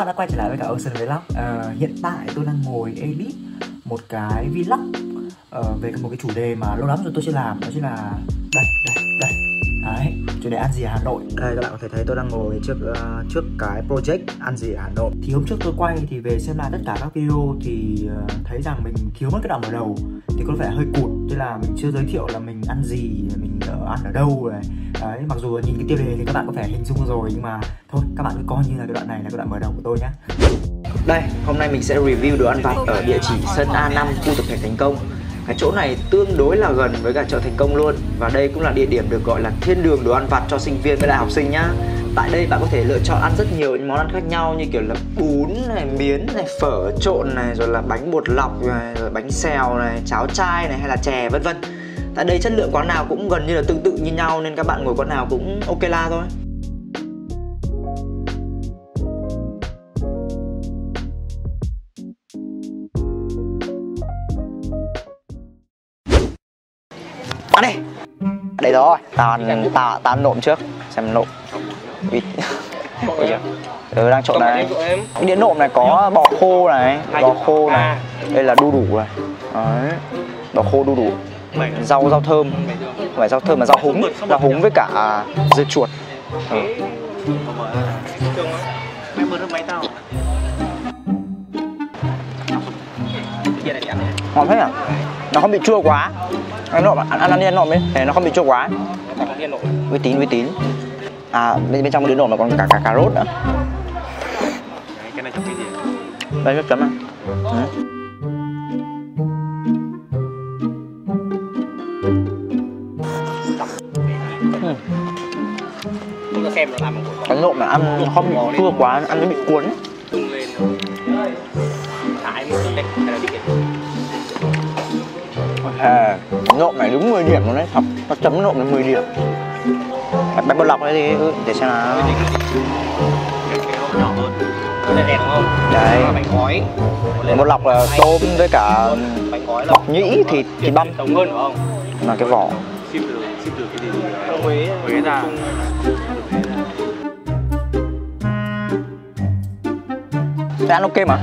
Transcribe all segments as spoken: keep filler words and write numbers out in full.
bạn đã quay trở lại với cả Ocean Vlog. Uh, hiện tại tôi đang ngồi edit một cái vlog uh, về một cái chủ đề mà lâu lắm rồi tôi chưa làm, đó chính là đây đây đây đấy, chủ đề ăn gì ở Hà Nội. Đây các bạn có thể thấy tôi đang ngồi trước uh, trước cái project ăn gì ở Hà Nội. Thì hôm trước tôi quay thì về xem lại tất cả các video thì uh, thấy rằng mình thiếu mất cái đoạn ở đầu thì có vẻ hơi cụt, tức là mình chưa giới thiệu là mình ăn gì, mình ở, ăn ở đâu rồi. Đấy, mặc dù nhìn cái tiêu đề thì các bạn có thể hình dung rồi nhưng mà thôi các bạn cứ coi như là cái đoạn này là cái đoạn mở đầu của tôi nhé. Đây, hôm nay mình sẽ review đồ ăn vặt ở địa chỉ Sân A năm, khu tập thể Thành Công. Cái chỗ này tương đối là gần với cả chợ Thành Công luôn, và đây cũng là địa điểm được gọi là thiên đường đồ ăn vặt cho sinh viên với lại học sinh nhá. Tại đây bạn có thể lựa chọn ăn rất nhiều những món ăn khác nhau như kiểu là bún này, miến này, phở trộn này, rồi là bánh bột lọc này, rồi bánh xèo này, cháo chai này, hay là chè vân vân. Tại đây chất lượng quán nào cũng gần như là tương tự như nhau nên các bạn ngồi quán nào cũng ok la thôi. À đây. Đây rồi, tao tao tao nộm trước, xem nộm. Vịt. Ừ, đang trộn này. Cái đĩa nộm này có bò khô này, bò khô này. Đây là đu đủ này. Đấy. Bò khô đu đủ. Rau rau thơm. Không phải rau thơm mà rau húng, rau húng với cả dưa chuột. Ừ. Ngon thế à? Nó không bị chua quá. Ăn nộm, ăn ăn ăn nộm đi. Thế nó không bị chua quá. Uy tín, uy tín. À, bên, bên trong cái đĩa nộm nó còn cả cả cà rốt nữa. Cái này chấm cái gì? Đây nước chấm à? Ừ. Cái nộm mà ăn không chua quá, ăn nó bị cuốn. À, nộm này đúng mười điểm luôn đấy, học nó chấm nộm lên mười điểm. Bánh bột lọc đấy thì ừ, để xem nào. Đấy, bánh gói. Bánh bột lọc là tôm với cả bọc nhĩ, thịt thịt băm. Là cái vỏ. Huế ra. Ăn ok mà.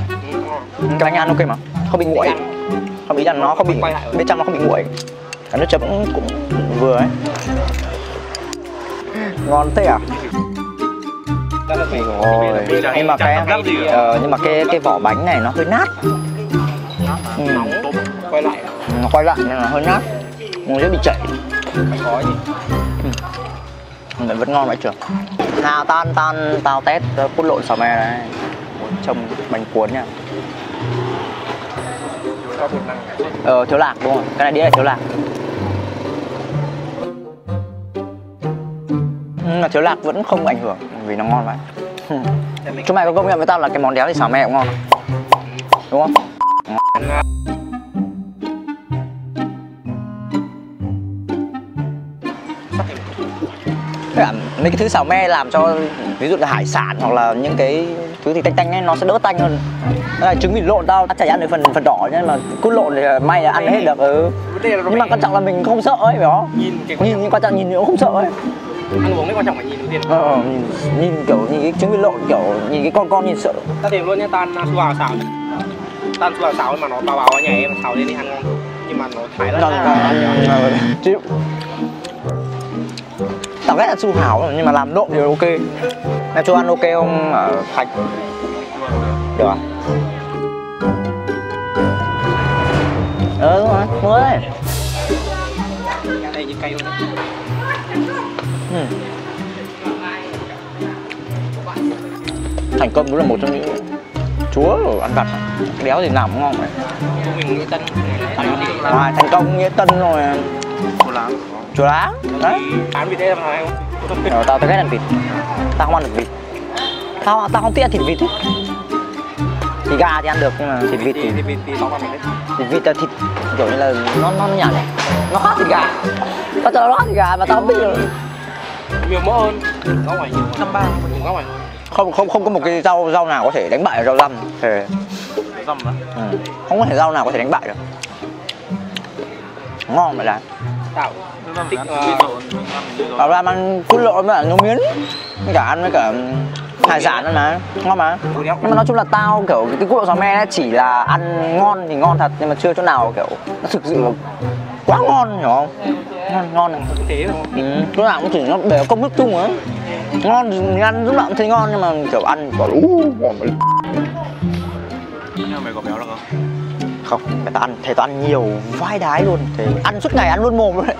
Cái bánh ăn ok mà. Không bị nguội. Không bị rằng nó không bị bên trong nó không bị nguội. Cái nước chấm cũng, cũng vừa ấy. Ngon thế à? Rồi. Nhưng mà cái ờ, nhưng mà cái cái vỏ bánh này nó hơi nát. Ừ. Quay lại. Nó quay lại nên là hơi nát. Nó dễ bị chảy. Ừ. Vẫn ngon vậy chưa? Nào tan tan tao tét cút lộn xào me này. Trồng bánh cuốn nha. Ờ thiếu lạc đúng rồi, cái này đĩa là thiếu lạc. Nhưng mà thiếu lạc vẫn không ảnh hưởng vì nó ngon vậy. Chúng mày có công nhận với tao là cái món đéo thì xào me cũng ngon đúng không? Mấy cái thứ xào me làm cho ví dụ là hải sản hoặc là những cái thứ thì tanh tanh ấy nó sẽ đỡ tanh hơn. Đây là trứng vịt lộn, tao chả ăn được phần phần đỏ nhưng mà cút lộn thì may là ăn hết được. Ừ. Nhưng mà quan trọng là mình không sợ ấy phải không? Nhìn nhưng quan trọng nhìn nữa không sợ ấy. Ăn uống mới quan trọng phải nhìn tiền. Ờ, nhìn, nhìn kiểu nhìn cái trứng vịt lộn kiểu nhìn cái con con nhìn sợ. Ta tìm luôn nhá, tan su vào xào. Tan su vào xào mà nó bào bào ở nhà em xào lên đi ăn ngon. Nhưng mà nó thái rất là chịu. Tao ghét là su hảo nhưng mà làm nộm thì ok. Em cho ăn ok không ở Thạch? Được à? Ờ đúng rồi, mua đây. Ừ. Thành Công đúng là một trong những chúa rồi ăn vặt, đéo thì làm cũng ngon này. Ngoài Thành Công, Nghĩa Tân rồi. Chua lá đấy. Ăn vịt em này không? Tao tao ghét ăn vịt. Tao không ăn được vịt. Tao tao không thích ăn thịt vịt ấy. Thì gà thì ăn được nhưng mà thịt vịt thì thịt vịt thì tao ăn được đấy. Thịt vịt là thịt kiểu như là nó nó nhạt này. Nó khác thịt gà. Tao cho nó khác thịt gà mà tao không biết được. Nhiều mỡ hơn. Rau ngoài nhiều hơn. ba còn rau ngoài. Không không không có một cái rau rau nào có thể đánh bại rau răm. Thế. Răm á? Ừ. Không có thể rau nào có thể đánh bại được. Ngon vậy là. Tao thích ăn cút lộn với cả nấu miến, với cả ăn với cả hải sản nữa mà ngon mà. Nhưng mà nói chung là tao kiểu cái cuộn giò me chỉ là ăn ngon thì ngon thật, nhưng mà chưa chỗ nào kiểu nó thực sự là quá ngon, hiểu không? Ngon, ngon này. Ừ, chỗ nào cũng chỉ nó đều công thức chung á. Ngon thì ăn lúc nào cũng thấy ngon, nhưng mà kiểu ăn bảo lú ngon mà. Mày có béo được không? Không, mày tao ăn, thầy tao ăn nhiều vai đái luôn, thầy ăn suốt ngày, ăn luôn mồm luôn đấy.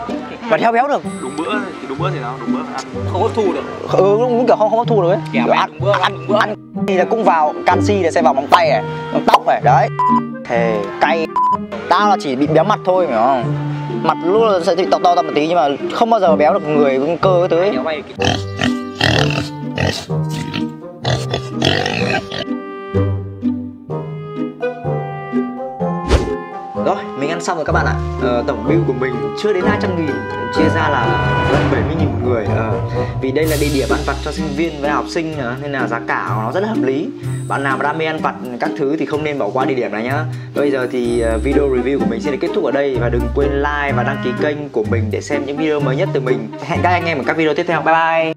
Mà theo béo được. Đúng bữa thì đúng bữa thì nào, đúng bữa ăn không hấp thu được. Ừ, đúng kiểu không, không hấp thu được ấy. Kiểu ăn, đúng bữa, ăn, đúng bữa. Ăn thì là cũng vào, canxi là sẽ vào móng tay này, móng tóc này, đấy. Thề cay. Tao là chỉ bị béo mặt thôi, hiểu không? Mặt lúc là sẽ bị to to ra một tí, nhưng mà không bao giờ béo được người, cơ cái thứ ấy. Rồi, mình ăn xong rồi các bạn ạ. ờ, Tổng bill của mình chưa đến hai trăm nghìn, chia ra là gần bảy mươi nghìn một người. ờ, Vì đây là địa điểm ăn vặt cho sinh viên với học sinh nên là giá cả của nó rất là hợp lý. Bạn nào mà đam mê ăn vặt các thứ thì không nên bỏ qua địa điểm này nhá. Bây giờ thì video review của mình sẽ được kết thúc ở đây. Và đừng quên like và đăng ký kênh của mình để xem những video mới nhất từ mình. Hẹn các anh em ở các video tiếp theo. Bye bye.